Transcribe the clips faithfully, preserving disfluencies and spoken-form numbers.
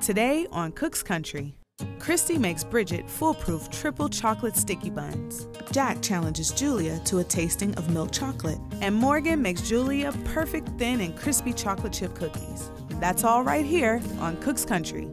Today on Cook's Country, Christie makes Bridget foolproof triple chocolate sticky buns. Jack challenges Julia to a tasting of milk chocolate. And Morgan makes Julia perfect thin and crispy chocolate chip cookies. That's all right here on Cook's Country.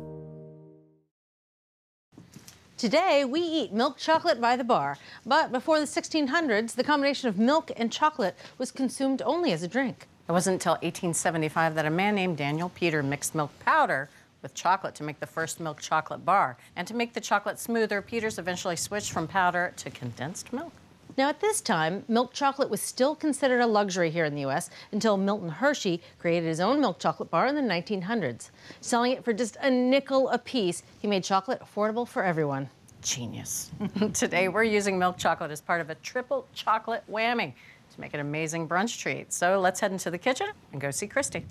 Today, we eat milk chocolate by the bar, but before the sixteen hundreds, the combination of milk and chocolate was consumed only as a drink. It wasn't until eighteen seventy-five that a man named Daniel Peter mixed milk powder with chocolate to make the first milk chocolate bar. And to make the chocolate smoother, Peters eventually switched from powder to condensed milk. Now, at this time, milk chocolate was still considered a luxury here in the U S until Milton Hershey created his own milk chocolate bar in the nineteen hundreds. Selling it for just a nickel apiece, he made chocolate affordable for everyone. Genius. Today, we're using milk chocolate as part of a triple chocolate whammy to make an amazing brunch treat. So let's head into the kitchen and go see Christie.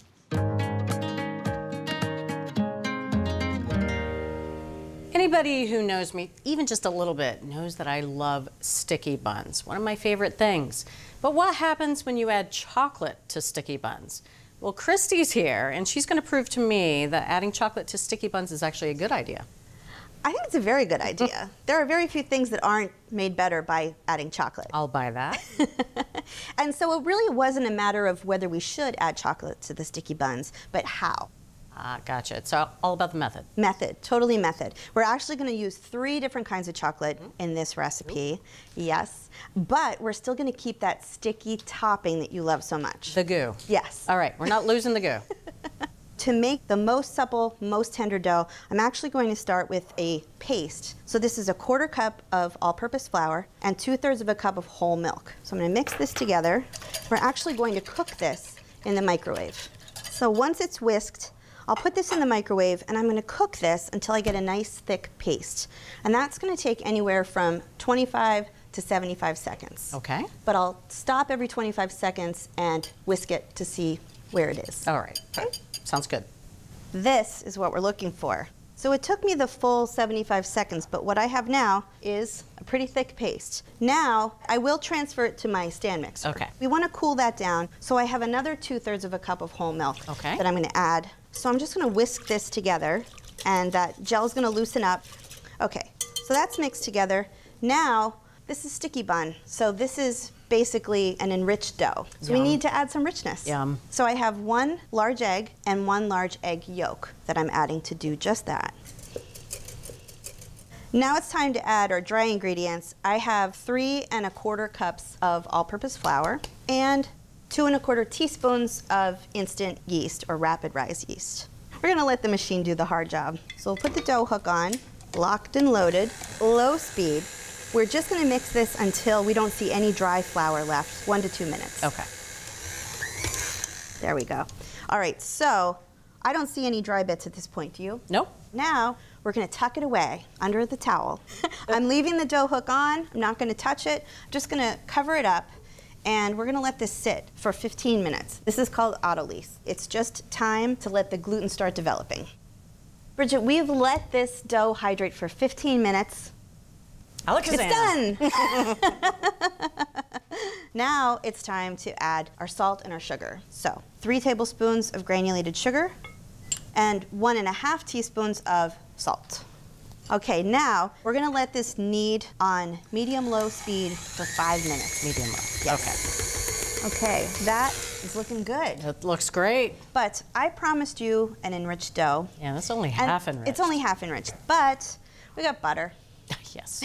Anybody who knows me, even just a little bit, knows that I love sticky buns, one of my favorite things. But what happens when you add chocolate to sticky buns? Well, Christie's here, and she's going to prove to me that adding chocolate to sticky buns is actually a good idea. I think it's a very good idea. There are very few things that aren't made better by adding chocolate. I'll buy that. And so it really wasn't a matter of whether we should add chocolate to the sticky buns, but how. Ah, gotcha. It's all, all about the method. Method, totally method. We're actually going to use three different kinds of chocolate mm-hmm. in this recipe. Mm-hmm. Yes. But we're still going to keep that sticky topping that you love so much. The goo. Yes. All right. We're not losing the goo. To make the most supple, most tender dough, I'm actually going to start with a paste. So this is a quarter cup of all-purpose flour and two-thirds of a cup of whole milk. So I'm going to mix this together. We're actually going to cook this in the microwave. So once it's whisked, I'll put this in the microwave, and I'm going to cook this until I get a nice thick paste. And that's going to take anywhere from twenty-five to seventy-five seconds. Okay. But I'll stop every twenty-five seconds and whisk it to see where it is. All right. Okay? Sounds good. This is what we're looking for. So it took me the full seventy-five seconds, but what I have now is a pretty thick paste. Now, I will transfer it to my stand mixer. Okay. We want to cool that down, so I have another two-thirds of a cup of whole milk okay. that I'm going to add. So I'm just going to whisk this together, and that gel's going to loosen up. Okay, so that's mixed together. Now, this is sticky bun. So this is basically an enriched dough. So Yum. We need to add some richness. Yum. So I have one large egg and one large egg yolk that I'm adding to do just that. Now it's time to add our dry ingredients. I have three and a quarter cups of all-purpose flour and two and a quarter teaspoons of instant yeast or rapid rise yeast. We're gonna let the machine do the hard job. So we'll put the dough hook on, locked and loaded, low speed. We're just gonna mix this until we don't see any dry flour left, one to two minutes. Okay. There we go. All right, so I don't see any dry bits at this point, do you? Nope. Now, we're gonna tuck it away under the towel. I'm leaving the dough hook on, I'm not gonna touch it, I'm just gonna cover it up. And we're gonna let this sit for fifteen minutes. This is called autolyse. It's just time to let the gluten start developing. Bridget, we've let this dough hydrate for fifteen minutes. Alakazam. It's done. Now it's time to add our salt and our sugar. So three tablespoons of granulated sugar and one and a half teaspoons of salt. Okay, now we're gonna let this knead on medium-low speed for five minutes. Medium-low, yes. Okay. Okay, that is looking good. It looks great. But I promised you an enriched dough. Yeah, that's only half enriched. It's only half enriched, but we got butter. Yes.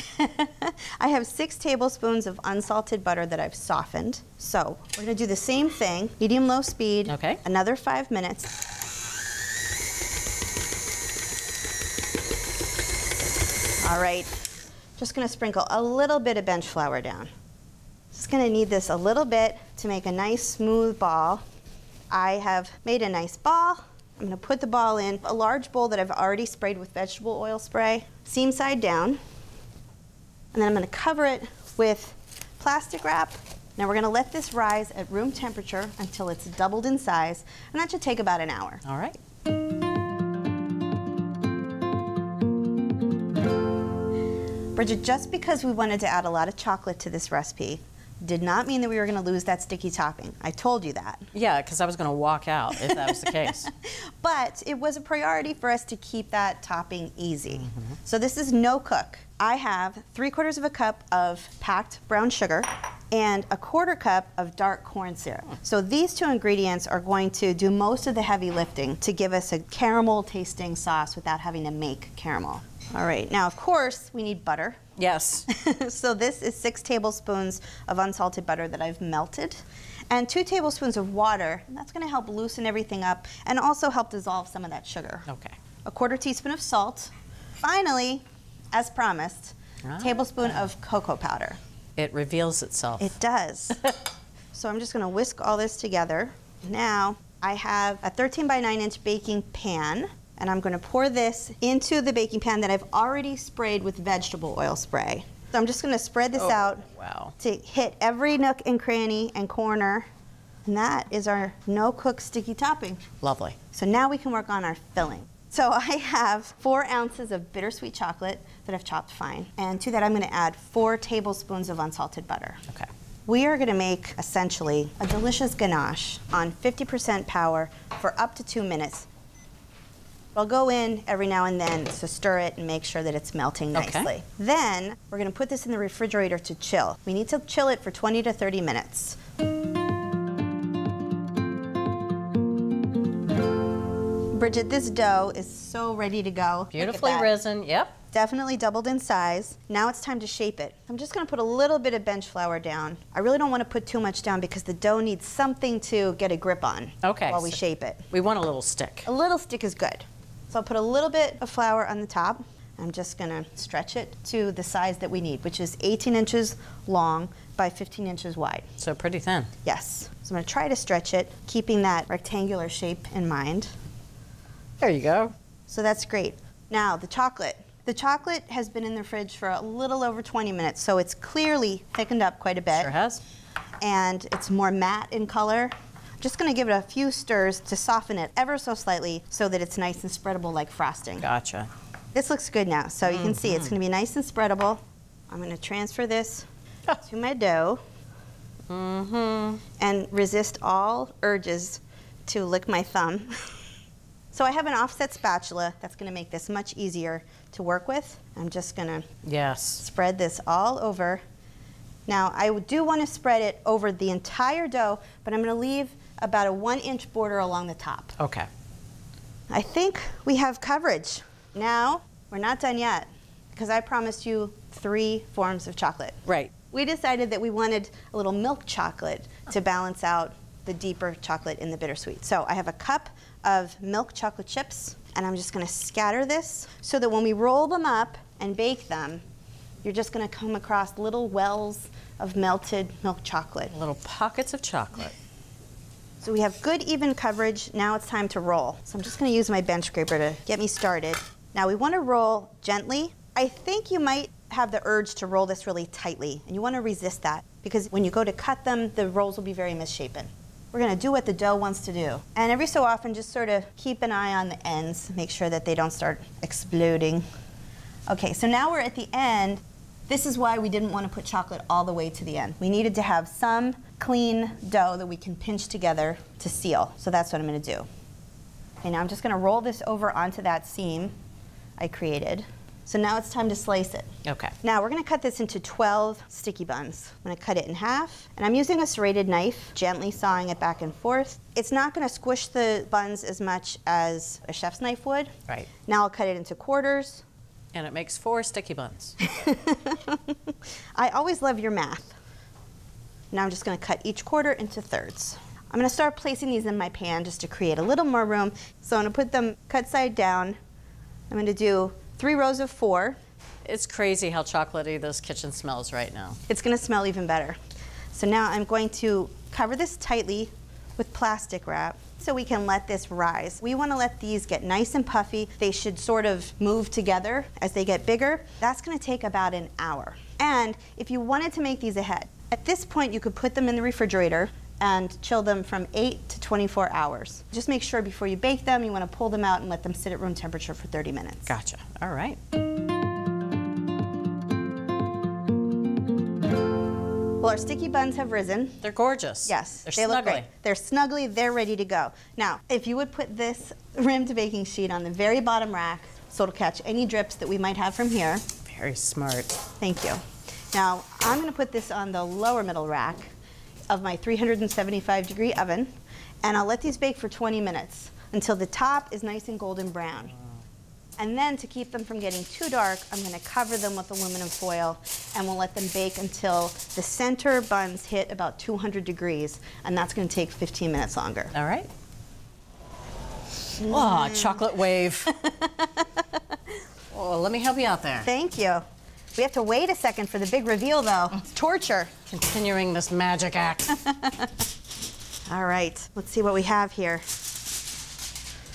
I have six tablespoons of unsalted butter that I've softened. So we're gonna do the same thing, medium-low speed, okay. another five minutes. All right, just gonna sprinkle a little bit of bench flour down. Just gonna knead this a little bit to make a nice smooth ball. I have made a nice ball. I'm gonna put the ball in a large bowl that I've already sprayed with vegetable oil spray, seam side down. And then I'm gonna cover it with plastic wrap. Now we're gonna let this rise at room temperature until it's doubled in size, and that should take about an hour. All right. Bridget, just because we wanted to add a lot of chocolate to this recipe did not mean that we were going to lose that sticky topping. I told you that. Yeah, because I was going to walk out if that was the case. But it was a priority for us to keep that topping easy. Mm-hmm. So this is no cook. I have three quarters of a cup of packed brown sugar and a quarter cup of dark corn syrup. So these two ingredients are going to do most of the heavy lifting to give us a caramel tasting sauce without having to make caramel. All right, now of course we need butter. Yes. So this is six tablespoons of unsalted butter that I've melted and two tablespoons of water, and that's gonna help loosen everything up and also help dissolve some of that sugar. Okay. A quarter teaspoon of salt. Finally, as promised, ah. a tablespoon of cocoa powder. It reveals itself. It does. So I'm just gonna whisk all this together. Now I have a thirteen by nine inch baking pan, and I'm gonna pour this into the baking pan that I've already sprayed with vegetable oil spray. So I'm just gonna spread this oh, out wow. to hit every nook and cranny and corner. And that is our no-cook sticky topping. Lovely. So now we can work on our filling. So I have four ounces of bittersweet chocolate that I've chopped fine. And to that, I'm gonna add four tablespoons of unsalted butter. Okay. We are gonna make, essentially, a delicious ganache on fifty percent power for up to two minutes. I'll go in every now and then to stir it and make sure that it's melting nicely. Okay. Then we're gonna put this in the refrigerator to chill. We need to chill it for twenty to thirty minutes. Bridget, this dough is so ready to go. Beautifully risen, yep. Definitely doubled in size. Now it's time to shape it. I'm just gonna put a little bit of bench flour down. I really don't wanna put too much down because the dough needs something to get a grip on okay, while we so shape it. We want a little stick. A little stick is good. So I'll put a little bit of flour on the top. I'm just gonna stretch it to the size that we need, which is eighteen inches long by fifteen inches wide. So pretty thin. Yes. So I'm gonna try to stretch it, keeping that rectangular shape in mind. There you go. So that's great. Now the chocolate. The chocolate has been in the fridge for a little over twenty minutes, so it's clearly thickened up quite a bit. Sure has. And it's more matte in color. Just gonna give it a few stirs to soften it ever so slightly so that it's nice and spreadable like frosting. Gotcha. This looks good now, so you mm-hmm. can see it's gonna be nice and spreadable. I'm gonna transfer this to my dough mm-hmm. and resist all urges to lick my thumb. So I have an offset spatula that's gonna make this much easier to work with. I'm just gonna yes. spread this all over. Now I do wanna spread it over the entire dough, but I'm gonna leave about a one inch border along the top. Okay. I think we have coverage. Now, we're not done yet, because I promised you three forms of chocolate. Right. We decided that we wanted a little milk chocolate to balance out the deeper chocolate in the bittersweet. So I have a cup of milk chocolate chips, and I'm just gonna scatter this so that when we roll them up and bake them, you're just gonna come across little wells of melted milk chocolate. Little pockets of chocolate. So we have good even coverage. Now it's time to roll. So I'm just gonna use my bench scraper to get me started. Now we wanna roll gently. I think you might have the urge to roll this really tightly, and you wanna resist that, because when you go to cut them, the rolls will be very misshapen. We're gonna do what the dough wants to do. And every so often, just sort of keep an eye on the ends, make sure that they don't start exploding. Okay, so now we're at the end. This is why we didn't want to put chocolate all the way to the end. We needed to have some clean dough that we can pinch together to seal. So that's what I'm gonna do. Okay, now I'm just gonna roll this over onto that seam I created. So now it's time to slice it. Okay. Now we're gonna cut this into twelve sticky buns. I'm gonna cut it in half, and I'm using a serrated knife, gently sawing it back and forth. It's not gonna squish the buns as much as a chef's knife would. Right. Now I'll cut it into quarters. And it makes four sticky buns. I always love your math. Now I'm just gonna cut each quarter into thirds. I'm gonna start placing these in my pan just to create a little more room. So I'm gonna put them cut side down. I'm gonna do three rows of four. It's crazy how chocolatey this kitchen smells right now. It's gonna smell even better. So now I'm going to cover this tightly with plastic wrap so we can let this rise. We wanna let these get nice and puffy. They should sort of move together as they get bigger. That's gonna take about an hour. And if you wanted to make these ahead, at this point you could put them in the refrigerator and chill them from eight to twenty-four hours. Just make sure before you bake them, you want to pull them out and let them sit at room temperature for thirty minutes. Gotcha. All right. Well, our sticky buns have risen. They're gorgeous. Yes. They're they snuggly. Look great. They're snuggly. They're ready to go. Now, if you would put this rimmed baking sheet on the very bottom rack, so it'll catch any drips that we might have from here. Very smart. Thank you. Now, I'm going to put this on the lower middle rack of my three hundred seventy-five degree oven, and I'll let these bake for twenty minutes until the top is nice and golden brown. And then to keep them from getting too dark, I'm going to cover them with aluminum foil, and we'll let them bake until the center buns hit about two hundred degrees, and that's going to take fifteen minutes longer. All right. Mm. Oh, chocolate wave. Oh, let me help you out there. Thank you. We have to wait a second for the big reveal, though. It's torture. Continuing this magic act. All right. Let's see what we have here.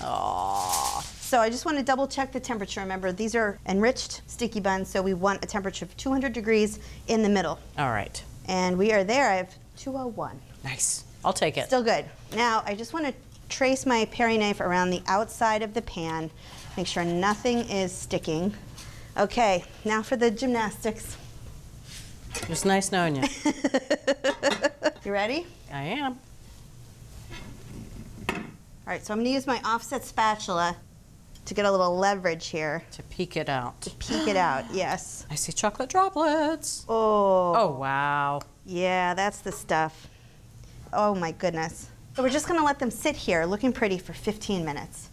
Oh. So I just want to double check the temperature. Remember, these are enriched sticky buns, so we want a temperature of two hundred degrees in the middle. All right. And we are there. I have two oh one. Nice. I'll take it. Still good. Now, I just want to trace my paring knife around the outside of the pan. Make sure nothing is sticking. Okay, now for the gymnastics. It was nice knowing you. You ready? I am. All right, so I'm gonna use my offset spatula to get a little leverage here. To peek it out. To peek it out, yes. I see chocolate droplets. Oh. Oh, wow. Yeah, that's the stuff. Oh my goodness. So we're just gonna let them sit here looking pretty for fifteen minutes.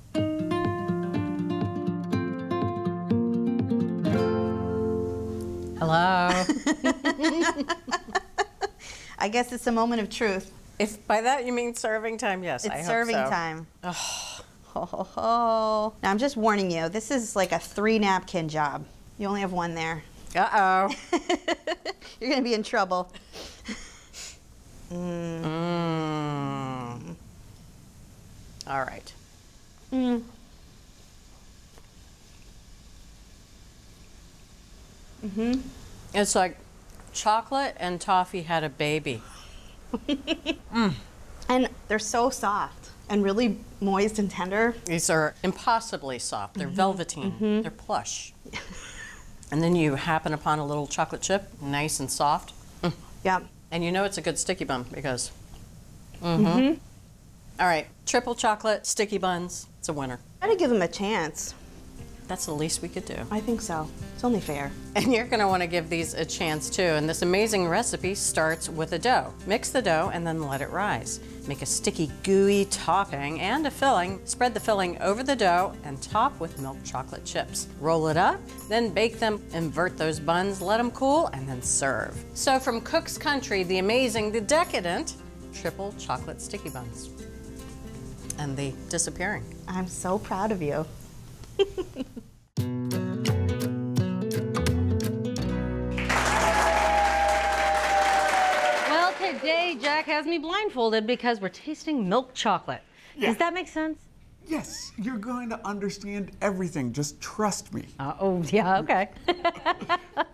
Hello. I guess it's a moment of truth. If by that you mean serving time, yes, it's I hope so. It's serving time. Oh. Oh, oh. Now I'm just warning you, this is like a three napkin job. You only have one there. Uh-oh. You're gonna be in trouble. Mm. Mm. All right. Mm. Mm-hmm. It's like chocolate and toffee had a baby. Mm. And they're so soft and really moist and tender. These are impossibly soft. They're mm-hmm. velveteen. Mm-hmm. They're plush. And then you happen upon a little chocolate chip, nice and soft. Mm. Yeah. And you know it's a good sticky bun because... Mm-hmm. Mm-hmm. All right, triple chocolate, sticky buns. It's a winner. Try to give them a chance. That's the least we could do. I think so. It's only fair. And you're gonna wanna give these a chance too. And this amazing recipe starts with a dough. Mix the dough and then let it rise. Make a sticky, gooey topping and a filling. Spread the filling over the dough and top with milk chocolate chips. Roll it up, then bake them, invert those buns, let them cool, and then serve. So from Cook's Country, the amazing, the decadent, triple chocolate sticky buns. And the disappearing. I'm so proud of you. Well, today Jack has me blindfolded because we're tasting milk chocolate. Yeah. Does that make sense? Yes, you're going to understand everything. Just trust me. Uh, oh, yeah, okay.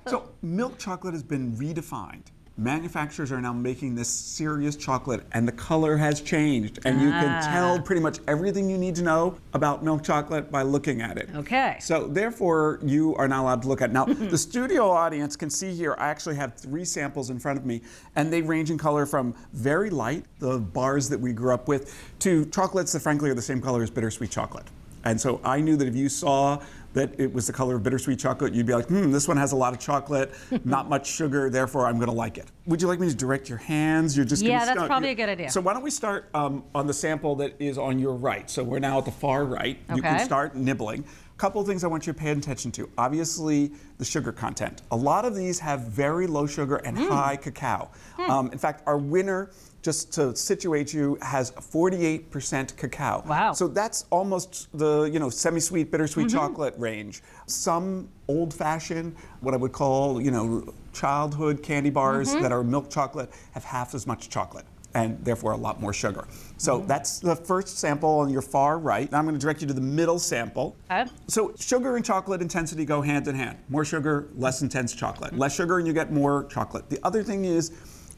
So, milk chocolate has been redefined. Manufacturers are now making this serious chocolate, and the color has changed, and ah. you can tell pretty much everything you need to know about milk chocolate by looking at it. Okay. So therefore, you are not allowed to look at it. Now, the studio audience can see here, I actually have three samples in front of me, and they range in color from very light, the bars that we grew up with, to chocolates that frankly are the same color as bittersweet chocolate. And so I knew that if you saw that it was the color of bittersweet chocolate, you'd be like, hmm, this one has a lot of chocolate, not much sugar, therefore I'm gonna like it. Would you like me to direct your hands? You're just yeah, gonna that's start. probably You're... a good idea. So why don't we start um, on the sample that is on your right. So we're now at the far right. Okay. You can start nibbling. Couple things I want you to pay attention to. Obviously, the sugar content. A lot of these have very low sugar and mm. high cacao. Mm. Um, in fact, our winner, just to situate you, has forty-eight percent cacao. Wow. So that's almost the, you know, semi-sweet, bittersweet mm-hmm. chocolate range. Some old-fashioned, what I would call, you know, childhood candy bars mm-hmm. that are milk chocolate have half as much chocolate and therefore a lot more sugar. So mm-hmm. that's the first sample on your far right. Now I'm gonna direct you to the middle sample. Okay. So sugar and chocolate intensity go hand in hand. More sugar, less intense chocolate. Mm-hmm. Less sugar and you get more chocolate. The other thing is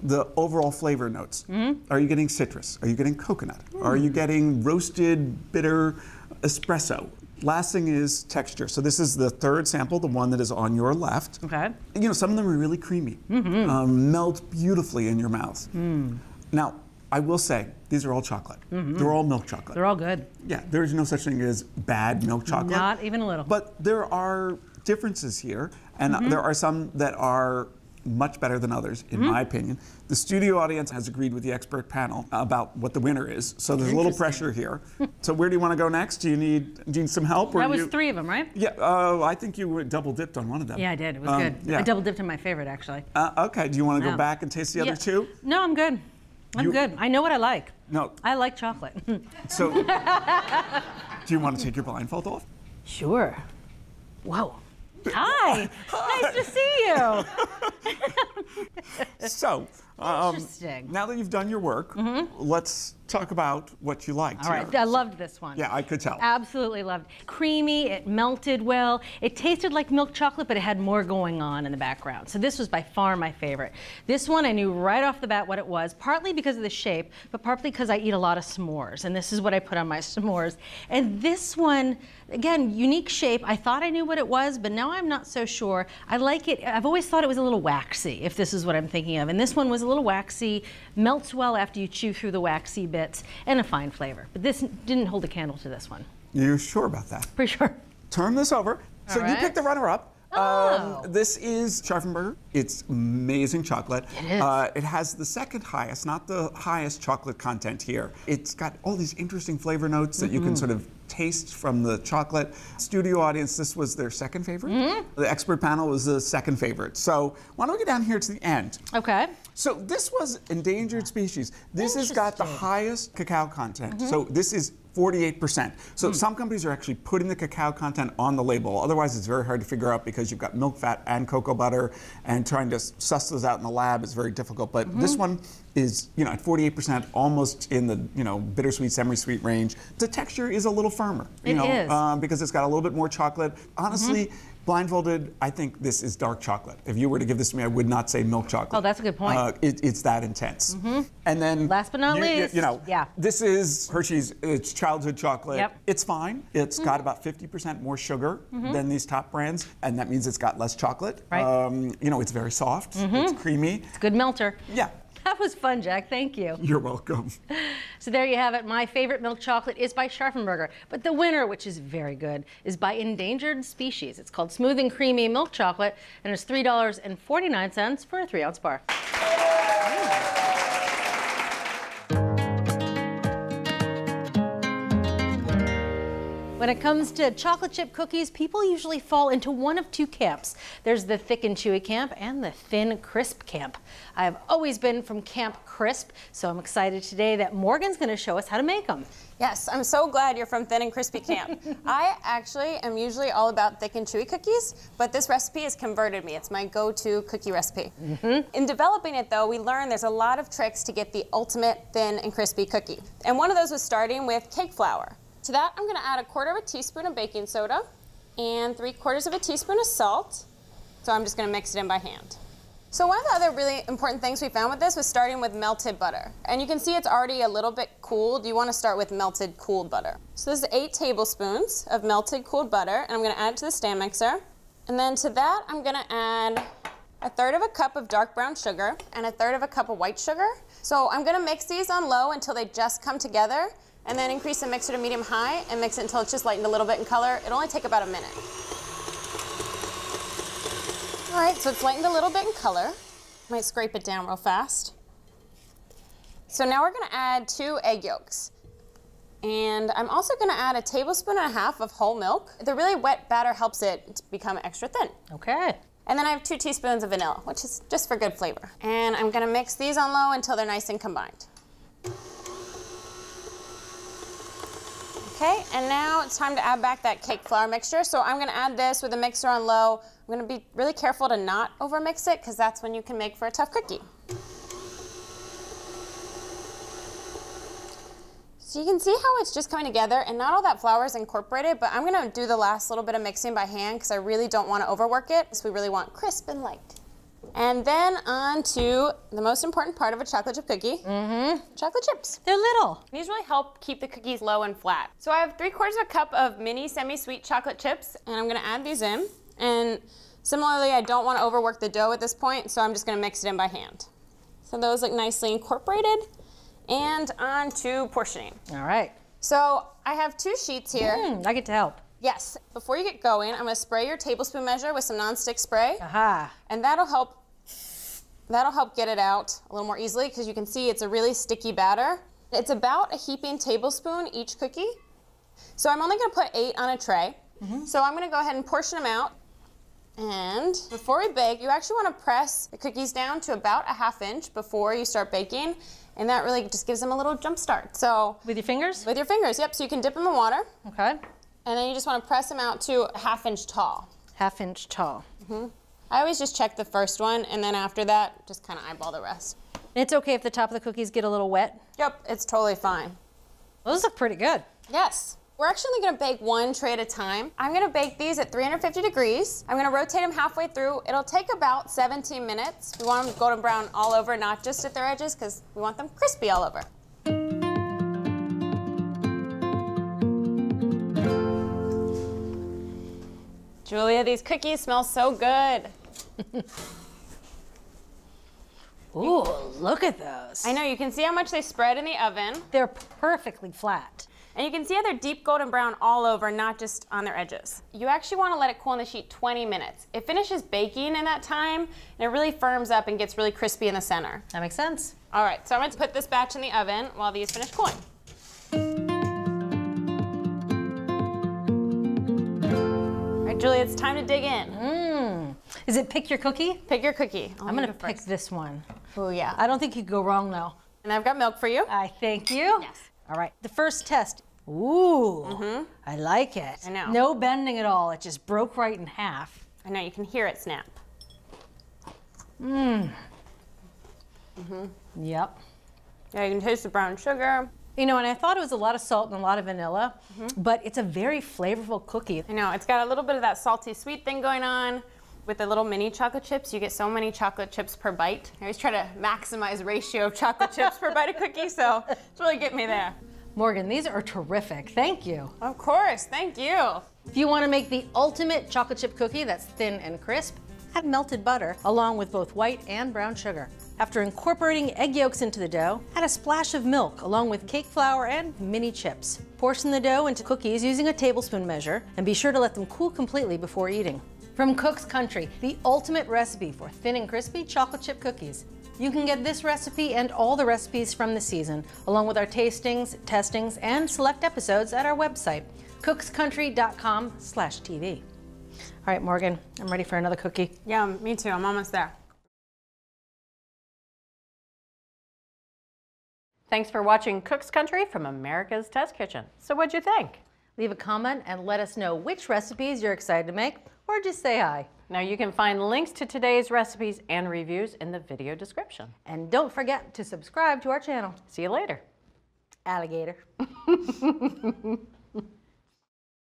the overall flavor notes. Mm-hmm. Are you getting citrus? Are you getting coconut? Mm-hmm. Are you getting roasted bitter espresso? Last thing is texture. So this is the third sample, the one that is on your left. Okay. You know, some of them are really creamy, mm-hmm. um, melt beautifully in your mouth. Mm. Now, I will say, these are all chocolate. Mm-hmm. They're all milk chocolate. They're all good. Yeah, there's no such thing as bad milk chocolate. Not even a little. But there are differences here, and mm-hmm. there are some that are much better than others, in mm-hmm. my opinion. The studio audience has agreed with the expert panel about what the winner is, so there's a little pressure here. So where do you want to go next? Do you need, do you need some help? Or that was you... three of them, right? Yeah, uh, I think you double dipped on one of them. Yeah, I did. It was um, good. Yeah. I double dipped on my favorite, actually. Uh, okay, do you want to no. go back and taste the yeah. other two? No, I'm good. I'm you... good. I know what I like. No. I like chocolate. So, do you want to take your blindfold off? Sure. Whoa. Hi. Hi, nice to see you. So, um, interesting. Now that you've done your work, mm-hmm. let's talk about what you liked. All right, here. I loved this one. Yeah, I could tell. Absolutely loved it. Creamy, it melted well. It tasted like milk chocolate, but it had more going on in the background. So this was by far my favorite. This one I knew right off the bat what it was, partly because of the shape, but partly because I eat a lot of s'mores, and this is what I put on my s'mores. And this one, again, unique shape. I thought I knew what it was, but now I'm not so sure. I like it. I've always thought it was a little waxy, if this is what I'm thinking of. And this one was a little waxy, melts well after you chew through the waxy bits, and a fine flavor. But this didn't hold a candle to this one. You're sure about that? Pretty sure. Turn this over. So right. you picked the runner-up. Oh. Um, this is Scharfenberger. It's amazing chocolate. It is. Uh, it has the second highest, not the highest chocolate content here. It's got all these interesting flavor notes that mm-hmm. you can sort of taste from the chocolate. Studio audience, this was their second favorite. Mm-hmm. The expert panel was the second favorite. So why don't we get down here to the end? Okay. So this was endangered species. This has got the highest cacao content. Mm-hmm. So this is forty-eight percent. So mm. some companies are actually putting the cacao content on the label. Otherwise, it's very hard to figure out because you've got milk fat and cocoa butter, and trying to suss those out in the lab is very difficult. But mm-hmm. this one is, you know, at forty-eight percent, almost in the, you know, bittersweet, semi-sweet range. The texture is a little firmer, you it know, is. Um, because it's got a little bit more chocolate. Honestly, mm-hmm. blindfolded, I think this is dark chocolate. If you were to give this to me, I would not say milk chocolate. Oh, that's a good point. Uh, it, it's that intense. Mm-hmm. And then last but not you, least, you, you know, yeah. this is Hershey's, it's childhood chocolate. Yep. It's fine. It's mm-hmm. got about fifty percent more sugar mm-hmm. than these top brands, and that means it's got less chocolate. Right. Um, you know, it's very soft, mm-hmm. it's creamy. It's a good melter. Yeah. That was fun, Jack. Thank you. You're welcome. So there you have it. My favorite milk chocolate is by Scharfenberger. But the winner, which is very good, is by Endangered Species. It's called Smooth and Creamy Milk Chocolate, and it's three dollars and forty-nine cents for a three-ounce bar. When it comes to chocolate chip cookies, people usually fall into one of two camps. There's the thick and chewy camp and the thin, crisp camp. I've always been from Camp Crisp, so I'm excited today that Morgan's going to show us how to make them. Yes, I'm so glad you're from Thin and Crispy Camp. I actually am usually all about thick and chewy cookies, but this recipe has converted me. It's my go-to cookie recipe. Mm-hmm. In developing it, though, we learned there's a lot of tricks to get the ultimate thin and crispy cookie. And one of those was starting with cake flour. To that, I'm going to add a quarter of a teaspoon of baking soda and three quarters of a teaspoon of salt. So I'm just going to mix it in by hand. So one of the other really important things we found with this was starting with melted butter. And you can see it's already a little bit cooled. You want to start with melted cooled butter. So this is eight tablespoons of melted cooled butter, and I'm going to add it to the stand mixer. And then to that, I'm going to add a third of a cup of dark brown sugar and a third of a cup of white sugar. So I'm going to mix these on low until they just come together, and then increase the mixer to medium high and mix it until it's just lightened a little bit in color. It'll only take about a minute. All right, so it's lightened a little bit in color. Might scrape it down real fast. So now we're gonna add two egg yolks. And I'm also gonna add a tablespoon and a half of whole milk. The really wet batter helps it become extra thin. Okay. And then I have two teaspoons of vanilla, which is just for good flavor. And I'm gonna mix these on low until they're nice and combined. Okay, and now it's time to add back that cake flour mixture. So I'm gonna add this with a mixer on low. I'm gonna be really careful to not over mix it, because that's when you can make for a tough cookie. So you can see how it's just coming together, and not all that flour is incorporated, but I'm gonna do the last little bit of mixing by hand because I really don't wanna overwork it, because we really want crisp and light. And then on to the most important part of a chocolate chip cookie, mm-hmm. chocolate chips. They're little. These really help keep the cookies low and flat. So I have three quarters of a cup of mini semi-sweet chocolate chips, and I'm gonna add these in. And similarly, I don't wanna overwork the dough at this point, so I'm just gonna mix it in by hand. So those look nicely incorporated. And on to portioning. All right. So I have two sheets here. Mm, I get to help. Yes. Before you get going, I'm gonna spray your tablespoon measure with some nonstick spray. Aha. And that'll help That'll help get it out a little more easily, because you can see it's a really sticky batter. It's about a heaping tablespoon each cookie. So I'm only gonna put eight on a tray. Mm-hmm. So I'm gonna go ahead and portion them out. And before we bake, you actually wanna press the cookies down to about a half inch before you start baking. And that really just gives them a little jump start. So with your fingers? With your fingers, yep. So you can dip them in water. Okay. And then you just wanna press them out to a half inch tall. Half inch tall. Mm-hmm. I always just check the first one, and then after that, just kind of eyeball the rest. It's okay if the top of the cookies get a little wet? Yep, it's totally fine. Those look pretty good. Yes. We're actually gonna bake one tray at a time. I'm gonna bake these at three hundred fifty degrees. I'm gonna rotate them halfway through. It'll take about seventeen minutes. We want them golden brown all over, not just at their edges, because we want them crispy all over. Julia, these cookies smell so good. Ooh, look at those. I know, you can see how much they spread in the oven. They're perfectly flat. And you can see how they're deep golden brown all over, not just on their edges. You actually want to let it cool on the sheet twenty minutes. It finishes baking in that time, and it really firms up and gets really crispy in the center. That makes sense. All right, so I'm going to put this batch in the oven while these finish cooling. Julia, it's time to dig in. Mm. Is it pick your cookie? Pick your cookie. I'll I'm gonna pick first. This one. Oh yeah. I don't think you could go wrong though. And I've got milk for you. I thank you. Yes. All right, the first test. Ooh, mm-hmm. I like it. I know. No bending at all, it just broke right in half. I know, you can hear it snap. Mmm. Mm-hmm. Yep. Yeah, you can taste the brown sugar. You know, and I thought it was a lot of salt and a lot of vanilla, mm-hmm. but it's a very flavorful cookie. I know, it's got a little bit of that salty sweet thing going on with the little mini chocolate chips. You get so many chocolate chips per bite. I always try to maximize ratio of chocolate chips per bite of cookie, so it's really getting me there. Morgan, these are terrific. Thank you. Of course, thank you. If you want to make the ultimate chocolate chip cookie that's thin and crisp, add melted butter along with both white and brown sugar. After incorporating egg yolks into the dough, add a splash of milk along with cake flour and mini chips. Portion the dough into cookies using a tablespoon measure, and be sure to let them cool completely before eating. From Cook's Country, the ultimate recipe for thin and crispy chocolate chip cookies. You can get this recipe and all the recipes from the season, along with our tastings, testings, and select episodes at our website, cooks country dot com slash T V. All right, Morgan, I'm ready for another cookie. Yeah, me too, I'm almost there. Thanks for watching Cook's Country from America's Test Kitchen. So what'd you think? Leave a comment and let us know which recipes you're excited to make, or just say hi. Now you can find links to today's recipes and reviews in the video description. And don't forget to subscribe to our channel. See you later. Alligator.